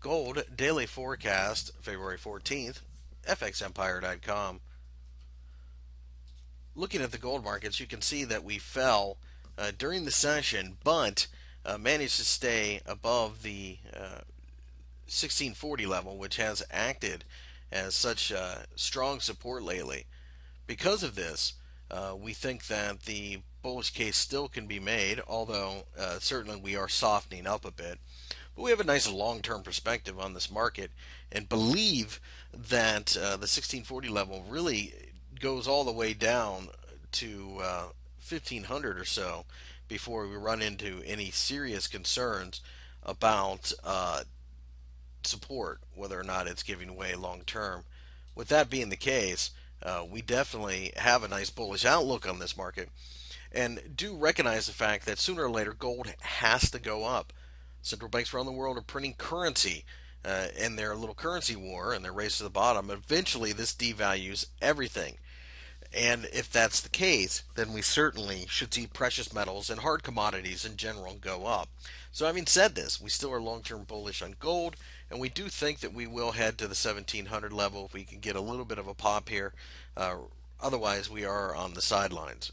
Gold Daily Forecast, February 14th, FXEmpire.com. Looking at the gold markets, you can see that we fell during the session, but managed to stay above the 1640 level, which has acted as such strong support lately. Because of this, we think that the bullish case still can be made, although certainly we are softening up a bit. But we have a nice long-term perspective on this market and believe that the 1640 level really goes all the way down to 1500 or so before we run into any serious concerns about support, whether or not it's giving way long-term. With that being the case, we definitely have a nice bullish outlook on this market and do recognize the fact that sooner or later gold has to go up. Central banks around the world are printing currency in their little currency war and their race to the bottom. Eventually this devalues everything, and if that's the case, then we certainly should see precious metals and hard commodities in general go up. So having said this, we still are long-term bullish on gold, and we do think that we will head to the 1700 level if we can get a little bit of a pop here. Otherwise we are on the sidelines.